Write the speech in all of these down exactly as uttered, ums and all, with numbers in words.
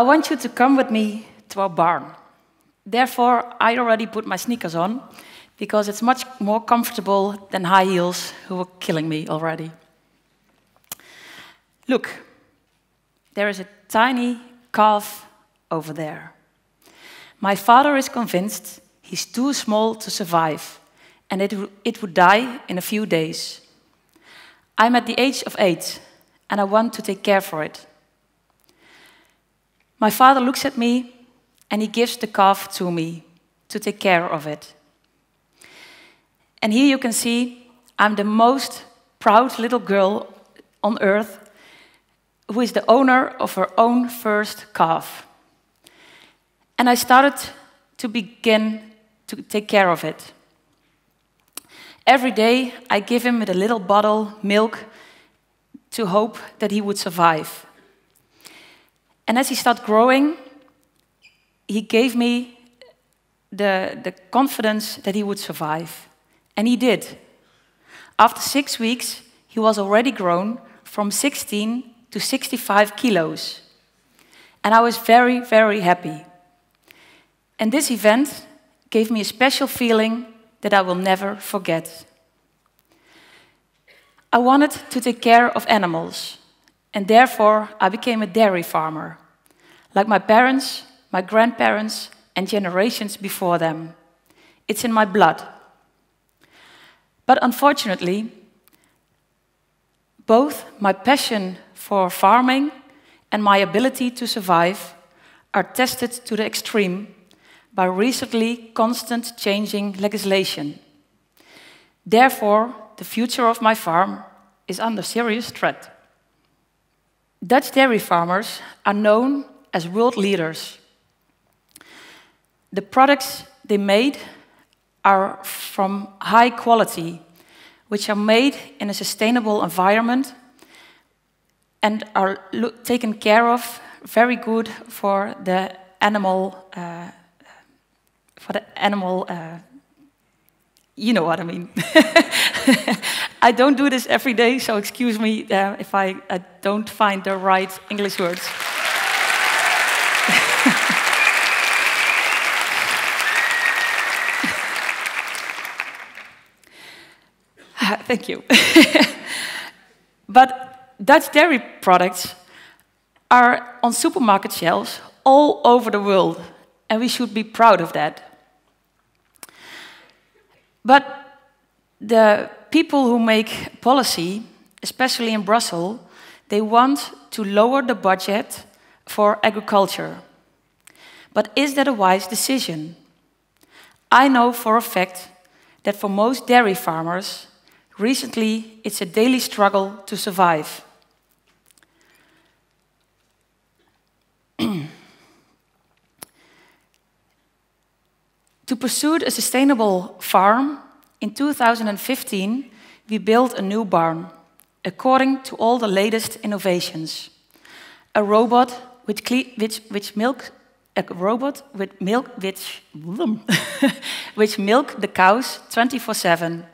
I want you to come with me to our barn. Therefore, I already put my sneakers on, because it's much more comfortable than high heels, who were killing me already. Look, there is a tiny calf over there. My father is convinced he's too small to survive, and it, it would die in a few days. I'm at the age of eight, and I want to take care for it. My father looks at me, and he gives the calf to me to take care of it. And here you can see I'm the most proud little girl on earth, who is the owner of her own first calf. And I started to begin to take care of it. Every day I give him a little bottle milk to hope that he would survive. And as he started growing, he gave me the, the confidence that he would survive. And he did. After six weeks, he was already grown from sixteen to sixty-five kilos. And I was very, very happy. And this event gave me a special feeling that I will never forget. I wanted to take care of animals, and therefore I became a dairy farmer, like my parents, my grandparents, and generations before them. It's in my blood. But unfortunately, both my passion for farming and my ability to survive are tested to the extreme by recently constant changing legislation. Therefore, the future of my farm is under serious threat. Dutch dairy farmers are known as world leaders. The products they made are from high quality, which are made in a sustainable environment and are taken care of, very good for the animal, uh, for the animal, uh, you know what I mean. I don't do this every day, so excuse me uh, if I, I don't find the right English words. Thank you. But Dutch dairy products are on supermarket shelves all over the world, and we should be proud of that. But the people who make policy, especially in Brussels, they want to lower the budget for agriculture. But is that a wise decision? I know for a fact that for most dairy farmers, recently it's a daily struggle to survive. To pursue a sustainable farm, in two thousand fifteen, we built a new barn, according to all the latest innovations. A robot which, which, which milk, a robot with milk which, which milk the cows twenty-four seven.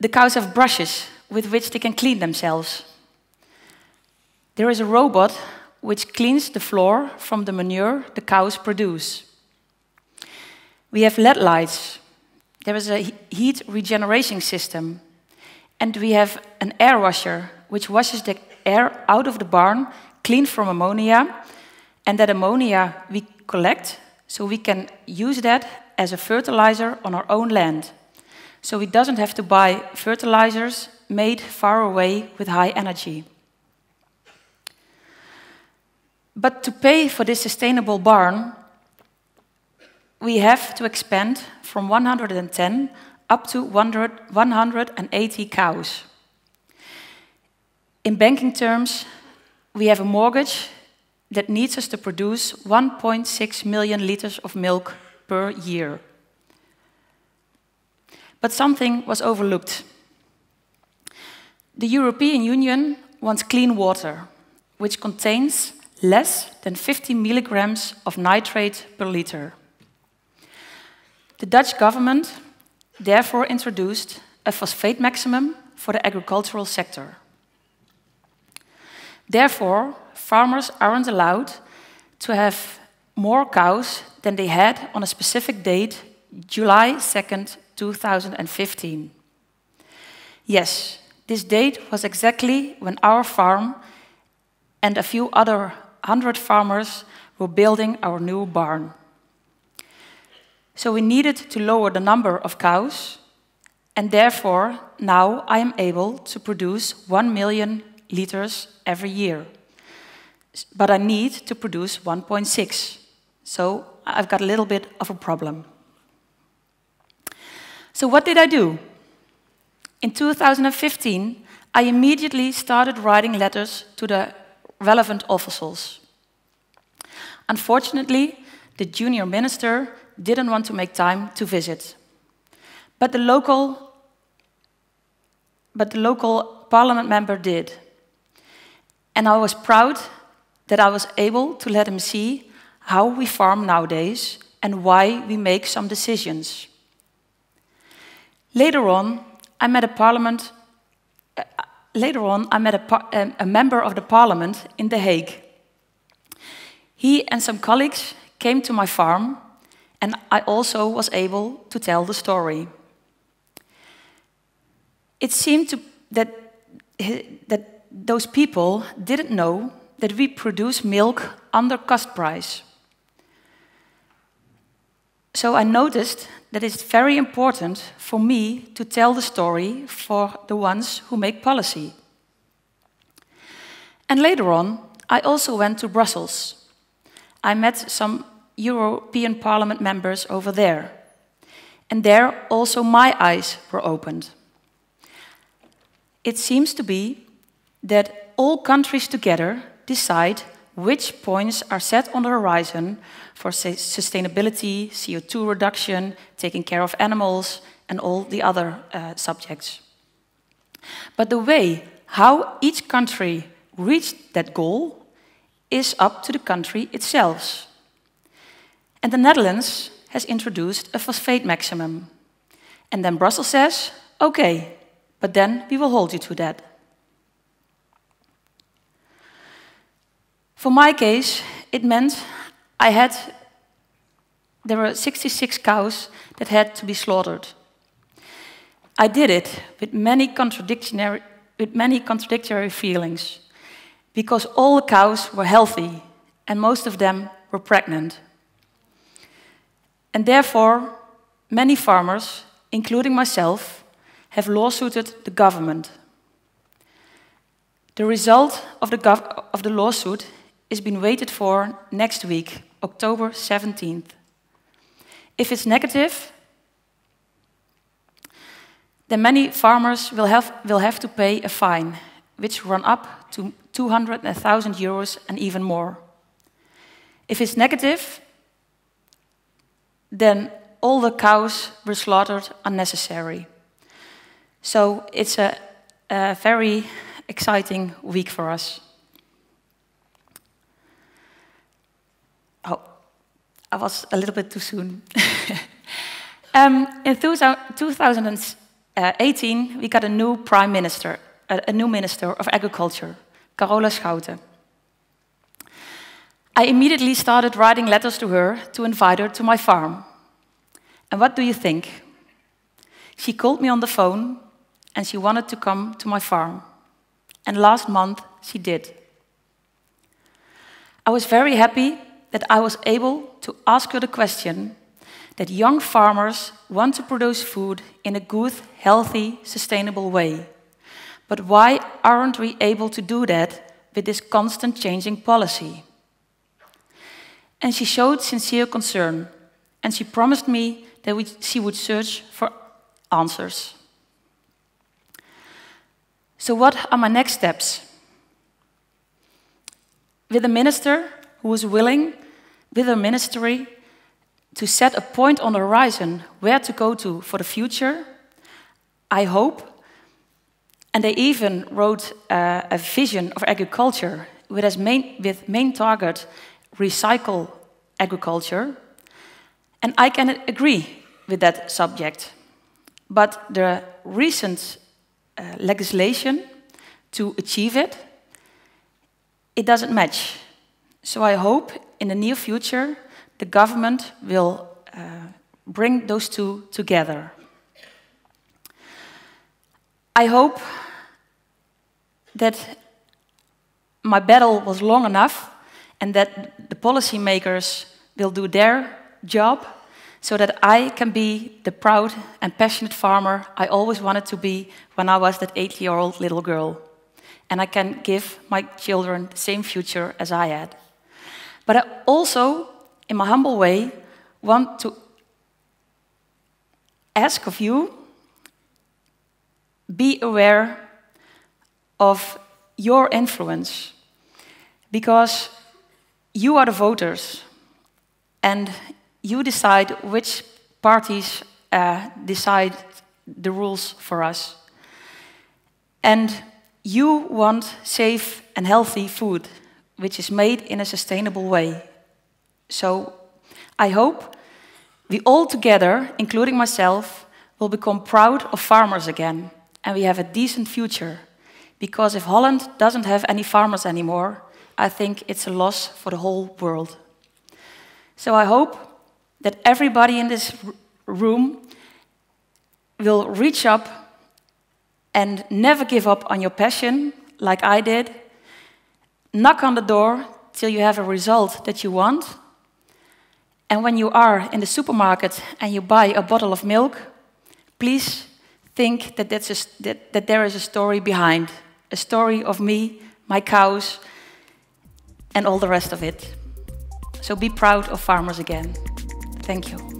The cows have brushes with which they can clean themselves. There is a robot which cleans the floor from the manure the cows produce. We have L E D lights. There is a heat regeneration system. And we have an air washer, which washes the air out of the barn, clean from ammonia. And that ammonia we collect, so we can use that as a fertilizer on our own land. So it doesn't have to buy fertilizers made far away with high energy. But to pay for this sustainable barn, we have to expand from one hundred ten up to one hundred eighty cows. In banking terms, we have a mortgage that needs us to produce one point six million liters of milk per year. But something was overlooked. The European Union wants clean water, which contains less than fifty milligrams of nitrate per liter. The Dutch government therefore introduced a phosphate maximum for the agricultural sector. Therefore, farmers aren't allowed to have more cows than they had on a specific date, July second, two thousand fifteen. Yes, this date was exactly when our farm and a few other hundred farmers were building our new barn. So we needed to lower the number of cows, and therefore now I am able to produce one million liters every year. But I need to produce one point six. So I've got a little bit of a problem. So what did I do? In two thousand fifteen, I immediately started writing letters to the relevant officials. Unfortunately, the junior minister didn't want to make time to visit. But the local, but the local parliament member did. And I was proud that I was able to let him see how we farm nowadays and why we make some decisions. Later on, I met a parliament. Uh, later on, I met a, a member of the parliament in The Hague. He and some colleagues came to my farm, and I also was able to tell the story. It seemed to, that that those people didn't know that we produce milk under cost price. So I noticed that it's very important for me to tell the story for the ones who make policy. And later on, I also went to Brussels. I met some European Parliament members over there. And there also my eyes were opened. It seems to be that all countries together decide which points are set on the horizon for sustainability, C O two reduction, taking care of animals, and all the other uh, subjects. But the way how each country reached that goal is up to the country itself. And the Netherlands has introduced a phosphate maximum. And then Brussels says, okay, but then we will hold you to that. For my case, it meant I had, there were sixty-six cows that had to be slaughtered. I did it with many contradictory, with many contradictory feelings, because all the cows were healthy and most of them were pregnant. And therefore, many farmers, including myself, have lawsuited the government. The result of the, gov of the lawsuit is being waited for next week, October seventeenth. If it's negative, then many farmers will have, will have to pay a fine, which run up to two hundred thousand euros and even more. If it's negative, then all the cows were slaughtered unnecessarily. So it's a, a very exciting week for us. Oh, I was a little bit too soon. um, in two thousand eighteen, we got a new prime minister, a new minister of agriculture, Carola Schouten. I immediately started writing letters to her to invite her to my farm. And what do you think? She called me on the phone and she wanted to come to my farm. And last month she did. I was very happy that I was able to ask her the question that young farmers want to produce food in a good, healthy, sustainable way. But why aren't we able to do that with this constant changing policy? And she showed sincere concern, and she promised me that we, she would search for answers. So what are my next steps? With a minister who is willing, with her ministry, to set a point on the horizon where to go to for the future, I hope, and they even wrote uh, a vision of agriculture with as main, with main target recycle agriculture, and I can agree with that subject. But the recent uh, legislation to achieve it it doesn't match. So I hope in the near future the government will uh, bring those two together. I hope that my battle was long enough and that the policymakers will do their job so that I can be the proud and passionate farmer I always wanted to be when I was that eight-year-old little girl. And I can give my children the same future as I had. But I also, in my humble way, want to ask of you, be aware of your influence, because you are the voters, and you decide which parties uh, decide the rules for us. And you want safe and healthy food, which is made in a sustainable way. So I hope we all together, including myself, will become proud of farmers again, and we have a decent future. Because if Holland doesn't have any farmers anymore, I think it's a loss for the whole world. So I hope that everybody in this room will reach up and never give up on your passion, like I did. Knock on the door till you have a result that you want. And when you are in the supermarket and you buy a bottle of milk, please think that, that's a, that, that there is a story behind. A story of me, my cows, and all the rest of it. So be proud of farmers again. Thank you.